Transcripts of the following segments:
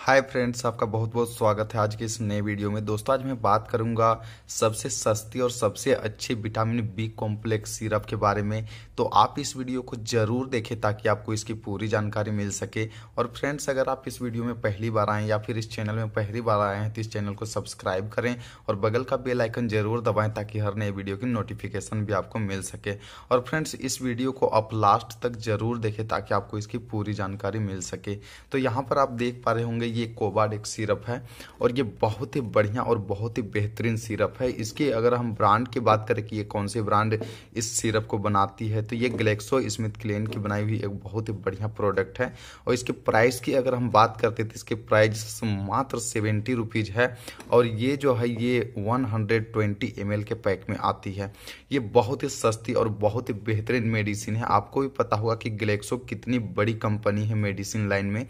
Hi friends, आपका बहुत बहुत स्वागत है आज के इस नए वीडियो में। दोस्तों आज मैं बात करूंगा सबसे सस्ती और सबसे अच्छे विटामिन बी कॉम्प्लेक्स सिरप के बारे में। तो आप इस वीडियो को जरूर देखें ताकि आपको इसकी पूरी जानकारी मिल सके। और फ्रेंड्स, अगर आप इस वीडियो में पहली बार आएँ या फिर इस चैनल में पहली बार आए हैं तो इस चैनल को सब्सक्राइब करें और बगल का बेल आइकन जरूर दबाएँ ताकि हर नए वीडियो की नोटिफिकेशन भी आपको मिल सके। और फ्रेंड्स, इस वीडियो को आप लास्ट तक जरूर देखें ताकि आपको इसकी पूरी जानकारी मिल सके। तो यहाँ पर आप देख पा रहे होंगे ये कोबाडेक्स सिरप है और ये बहुत ही बढ़िया और बहुत ही बेहतरीन सिरप है। इसके अगर हम ब्रांड की बात करें कि ये कौन से ब्रांड इस सिरप को बनाती है तो ये ग्लेक्सो स्मिथ क्लेन की बनाई हुई एक बहुत ही बढ़िया प्रोडक्ट है। और इसके प्राइस की अगर हम बात करते तो इसके प्राइस मात्र 70 रुपीज़ है और ये जो है ये 120 ml के पैक में आती है। ये बहुत ही सस्ती और बहुत ही बेहतरीन मेडिसिन है। आपको भी पता होगा कि ग्लेक्सो कितनी बड़ी कंपनी है मेडिसिन लाइन में।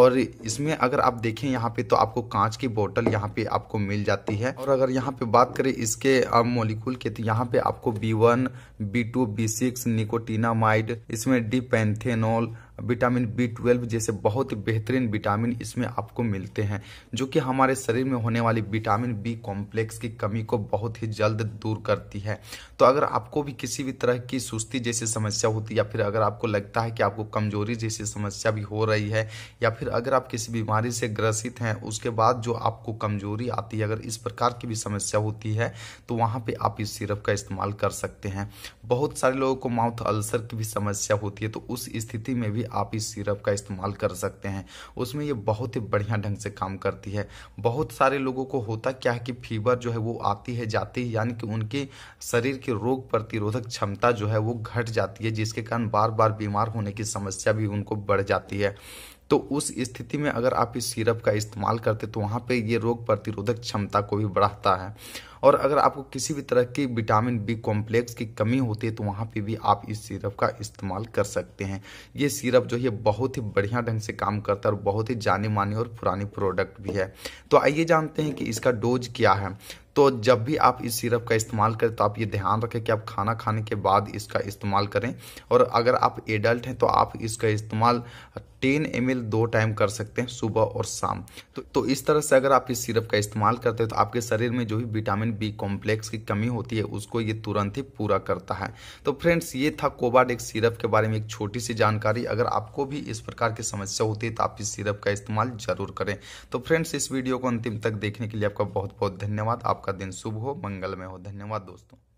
और इसमें अगर आप देखें यहाँ पे तो आपको कांच की बोतल यहाँ पे आपको मिल जाती है। और अगर यहाँ पे बात करें इसके मॉलिक्यूल के तो यहाँ पे आपको B1, B2, B6, निकोटिनामाइड, इसमें डी पेंथेनोल, विटामिन B12 जैसे बहुत बेहतरीन विटामिन इसमें आपको मिलते हैं जो कि हमारे शरीर में होने वाली विटामिन बी कॉम्प्लेक्स की कमी को बहुत ही जल्द दूर करती है। तो अगर आपको भी किसी भी तरह की सुस्ती जैसी समस्या होती है या फिर अगर आपको लगता है कि आपको कमजोरी जैसी समस्या भी हो रही है या फिर अगर आप किसी बीमारी से ग्रसित हैं उसके बाद जो आपको कमजोरी आती है, अगर इस प्रकार की भी समस्या होती है तो वहाँ पर आप इस सिरप का इस्तेमाल कर सकते हैं। बहुत सारे लोगों को माउथ अल्सर की भी समस्या होती है तो उस स्थिति में भी आप इस सिरप का इस्तेमाल कर सकते हैं। उसमें ये बहुत ही बढ़िया ढंग से काम करती है। बहुत सारे लोगों को होता क्या है कि फीवर जो है वो आती है जाती है, यानी कि उनके शरीर की रोग प्रतिरोधक क्षमता जो है वो घट जाती है जिसके कारण बार बार बीमार होने की समस्या भी उनको बढ़ जाती है। तो उस स्थिति में अगर आप इस सिरप का इस्तेमाल करते तो वहाँ पे ये रोग प्रतिरोधक क्षमता को भी बढ़ाता है। और अगर आपको किसी भी तरह की विटामिन बी कॉम्प्लेक्स की कमी होती है तो वहाँ पे भी आप इस सिरप का इस्तेमाल कर सकते हैं। ये सिरप जो है बहुत ही बढ़िया ढंग से काम करता है और बहुत ही जानी मानी और पुरानी प्रोडक्ट भी है। तो आइए जानते हैं कि इसका डोज क्या है। तो जब भी आप इस सिरप का इस्तेमाल करें तो आप ये ध्यान रखें कि आप खाना खाने के बाद इसका इस्तेमाल करें। और अगर आप एडल्ट हैं तो आप इसका इस्तेमाल 10 ml 2 टाइम कर सकते हैं, सुबह और शाम। तो इस तरह से अगर आप इस सिरप का इस्तेमाल करते हैं तो आपके शरीर में जो भी विटामिन बी कॉम्प्लेक्स की कमी होती है उसको ये तुरंत ही पूरा करता है। तो फ्रेंड्स, ये था कोबाडेक्स सिरप के बारे में एक छोटी सी जानकारी। अगर आपको भी इस प्रकार की समस्या होती है तो आप इस सिरप का इस्तेमाल जरूर करें। तो फ्रेंड्स, इस वीडियो को अंतिम तक देखने के लिए आपका बहुत बहुत धन्यवाद। आपका दिन शुभ हो, मंगलमय हो। धन्यवाद दोस्तों।